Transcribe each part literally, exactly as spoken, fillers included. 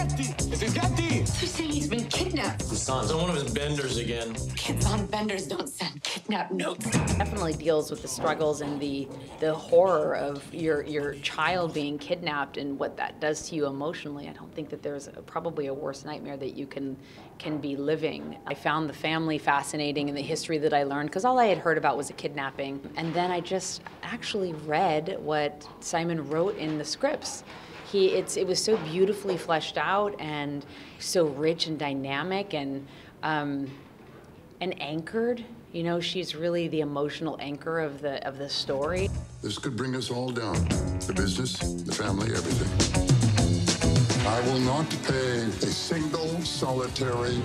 empty. If it's empty. They're saying he's been kidnapped. His son's on one of his benders again. Kids on benders don't send kidnap notes. Definitely deals with the struggles and the the horror of your your child being kidnapped and what that does to you emotionally. I don't think that there's a, probably a worse nightmare that you can can be living. I found the family fascinating and the history that I learned because all I had heard about was a kidnapping, and then I just actually read what Simon wrote in the scripts. He, it's, it was so beautifully fleshed out and so rich and dynamic and, um, and anchored. You know, she's really the emotional anchor of the, of the story. This could bring us all down. The business, the family, everything. I will not pay a single solitary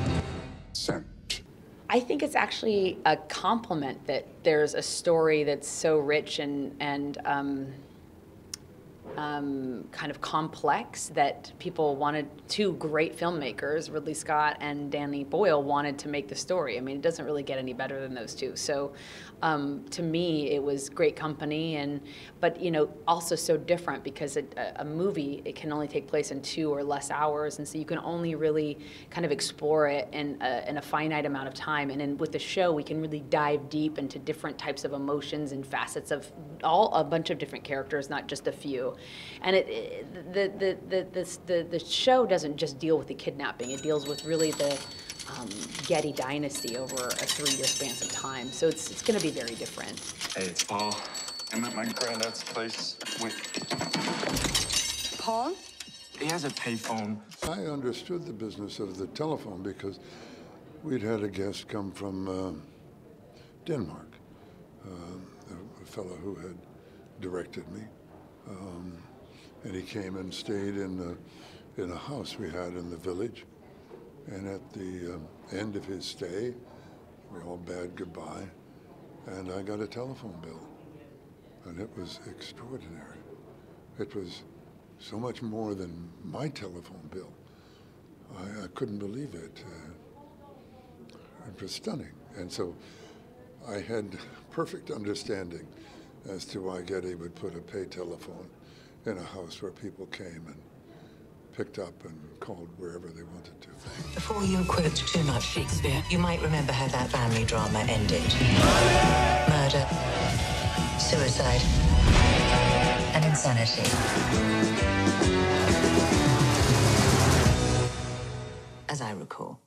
cent. I think it's actually a compliment that there's a story that's so rich and, and um, Um, kind of complex that people wanted, two great filmmakers, Ridley Scott and Danny Boyle, wanted to make the story. I mean, it doesn't really get any better than those two. So um, to me, it was great company, and but you know, also so different because it, a, a movie, it can only take place in two or less hours, and so you can only really kind of explore it in a, in a finite amount of time. And then with the show, we can really dive deep into different types of emotions and facets of all a bunch of different characters, not just a few. And it, it, the, the, the, the, the show doesn't just deal with the kidnapping, it deals with really the um, Getty dynasty over a three-year span of time. So it's, it's going to be very different. Hey, it's Paul. I'm at my granddad's place. Wait. Paul? He has a payphone. I understood the business of the telephone because we'd had a guest come from uh, Denmark, uh, a, a fellow who had directed me. Um, and he came and stayed in the, in a house we had in the village. And at the um, end of his stay, we all bade goodbye, and I got a telephone bill. And it was extraordinary. It was so much more than my telephone bill. I, I couldn't believe it. Uh, it was stunning. And so I had perfect understanding as to why Getty would put a pay telephone in a house where people came and picked up and called wherever they wanted to. Before you quote too much Shakespeare, you might remember how that family drama ended. Murder, suicide, and insanity. As I recall.